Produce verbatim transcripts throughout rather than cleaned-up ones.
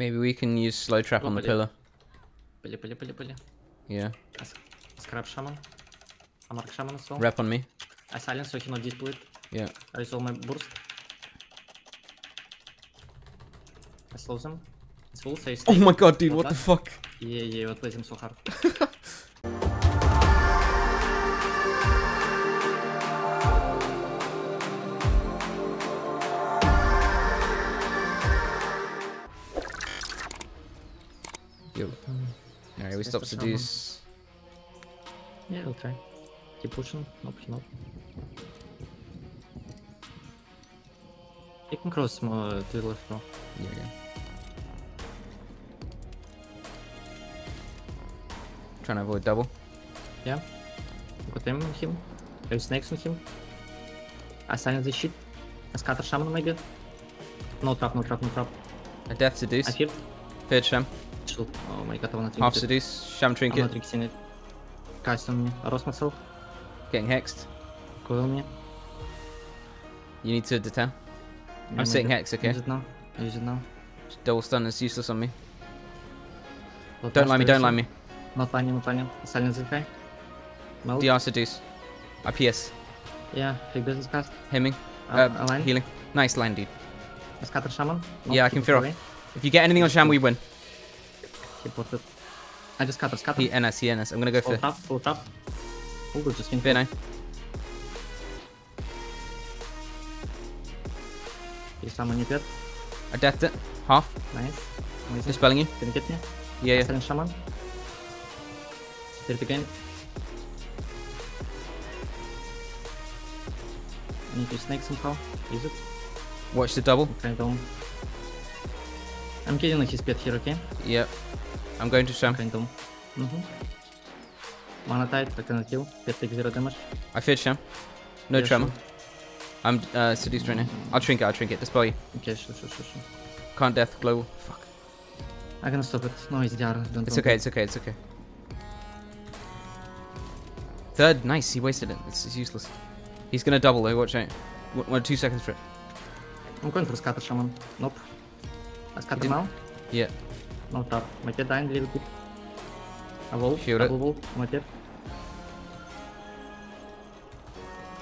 Maybe we can use slow trap on the pillar. Были, были, были, были. Yeah. Scrap shaman. A mark shaman as well. Rep on me. I silence so he not display. Yeah. I resolve my burst. I slow them. It's full safe. Oh my god, dude, what the fuck? Yeah, yeah, what plays him so hard. Alright, we stop seduce. Yeah, we'll try. Keep pushing. Nope, nope. You can cross more uh, to the left now. Yeah, yeah. Trying to avoid double. Yeah. Got him on him. There's snakes on him. I silence the shit. I scatter shaman maybe. No trap, no trap, no trap. I death seduce. I feared. Feared sham. Oh my god, I wanna trinket. Half seduce, sham trinket. I'm not tricking it. Cast on me. I lost myself. Getting hexed. Coil me. You need to detain. I'm sitting hex, okay? Use it now. Use it now. Double stun is useless on me. Well, don't line me, don't line me. Not lining, not lining. Silence is okay. Melt. D R seduce. I P S. Yeah, big business cast. Hemming. Um, uh, align. Healing. Nice line, dude. I scatter shaman. Not yeah, I can fear away. Off. If you get anything on sham, we win. I just cut us, cut us. He N S, he N S. I'm gonna go for it. Full tap, full tap. Oh, we're just in V nine. He's someone you dead. I deathed it. Half. Nice. Amazing. Dispelling you. Didn't get me. Yeah, yeah. Selling shaman. Did it again. I need to snake somehow. Use it. Watch the double. Okay, down. I'm getting his pet here, okay? Yep. I'm going to sham. Kind of. Mm-hmm. Mana tight, I cannot kill. Pet takes zero damage. I feared sham. No yeah, tremor. Sure. I'm uh, seduced right now. I'll trinket, I'll trinket. Dispel you. Okay, sure, sure, sure, sure. Can't death, global. Fuck. I can stop it. No, it's D R. Don't it's okay, it. it's okay, it's okay. Third, nice. He wasted it. It's, it's useless. He's gonna double though, watch out. One, two seconds for it. I'm going for scatter shaman. Nope. I scatter now? Yeah. No tap. My dead dying a little bit. I will. Shield it. I will. My dead.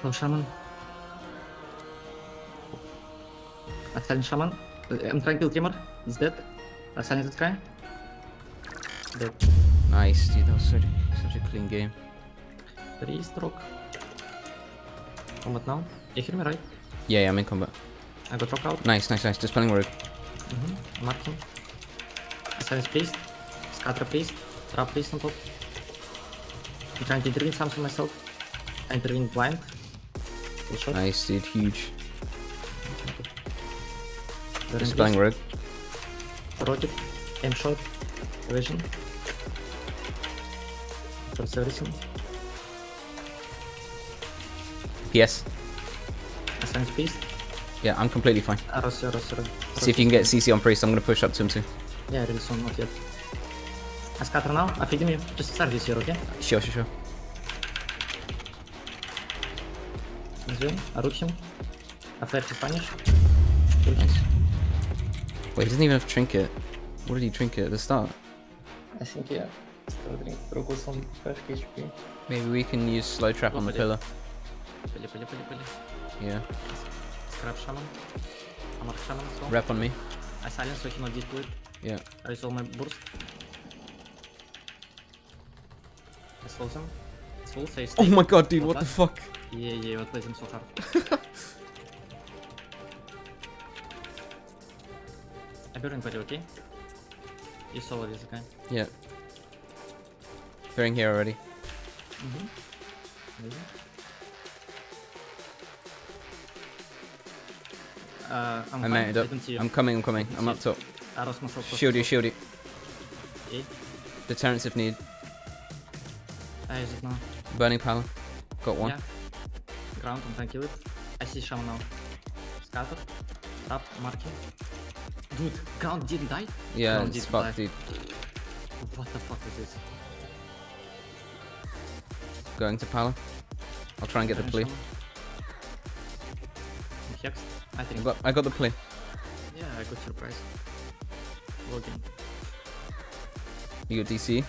Slow shaman. I silence shaman. I'm trying to kill Timur. He's dead. I silence the guy. Dead. Nice, dude. That was such a, such a clean game. Three stroke. Combat now. You hear me right? Yeah, yeah, I'm in combat. I got rock out. Nice, nice, nice. Dispelling rogue. Mm-hmm. Marking. Silence priest. Scatter priest. Trap priest on top. I'm trying to intervene something myself. I intervene blind. Nice, dude. Huge. This is playing rogue. Rocket. Aim shot. Vision. First everything. Yes. Silence priest. Yeah, I'm completely fine. Arrows, arrows, arrows. See if you can get C C on priest. I'm gonna push up to him too. Yeah, release one, not yet. I scatter now. I feed him. Just start this here, okay? Sure, sure, sure. Zoom. I root him. I flare his punish. Nice. Wait, he doesn't even have trinket. What did he trinket at the start? I think yeah. Still drink. Broke with some five H P. Maybe we can use slow trap on the pillar. Yeah. Scrap shaman. I mark shaman as well. Rep on me. I silence so he not display. Yeah. I resolve my burst. I slow them. I slow says. Oh my god, dude, what the fuck? Yeah, yeah, what plays him so hard. I burn body, okay? You solo this, okay? Yeah. Fearing here already. Mm-hmm. Amazing. Uh, I'm I made it up. I'm coming, I'm coming. I'm up top. Shield you, shield you. Okay. Deterrence if need. I use it now. Burning power. Got one. Yeah. Ground, I'm trying to kill it. I see shaman now. Scatter. Tap, marking. Dude, ground didn't die? Yeah, ground it's fucked, dude. What the fuck is this? Going to power. I'll try and get Burning the plea. Shaman. I, think. I got I got the play. Yeah, I got surprise. Logan. You go D C?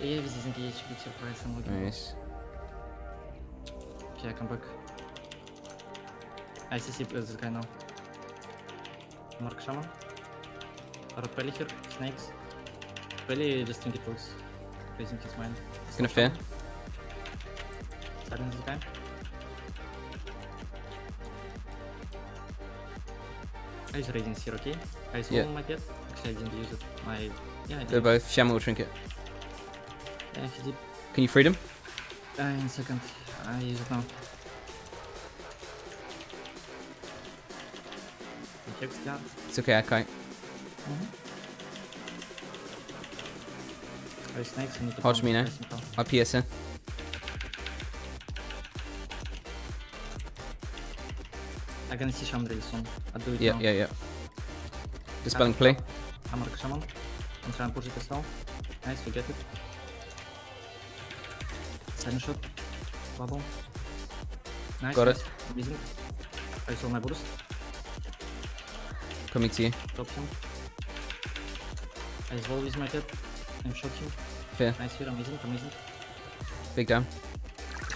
Yeah, this is engaged. Big surprise. I'm Logan. Nice. Okay, I come back. I C C plays this guy now. Mark Shaman. Or Peli here. Snakes. Peli just think it was raising his mind. He's gonna fail. Silence this guy. I use Radiance here, okay? I saw yeah. my pet. Actually, I didn't use it. My... Yeah, I did. They're both Shaman or Trinket. Yeah, he did. Can you freedom? Uh, in a second. I use it now. It's okay, I can't. Mm-hmm. Snakes, I need to Hodge me now. I P S in. I'm gonna see Shaman really soon. I'll do it yeah, now. Yeah, yeah, yeah. Dispelling play. I'm a Shaman. I'm trying to push it as well. Nice, we get it. Silent shot. Bubble. Nice. Got nice. It. Amazing. I saw my burst. Coming to you. Top him. I roll with my head. I'm shot him. Fair. Nice here, amazing, amazing. Big down.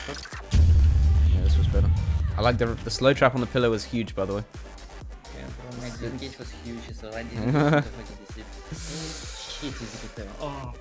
Shot. Yeah, this was better. I like the, the slow trap on the pillar was huge, by the way. Yeah, bro, my disengage was huge, so I didn't know what the fuck it is. Shit, is it there? Oh.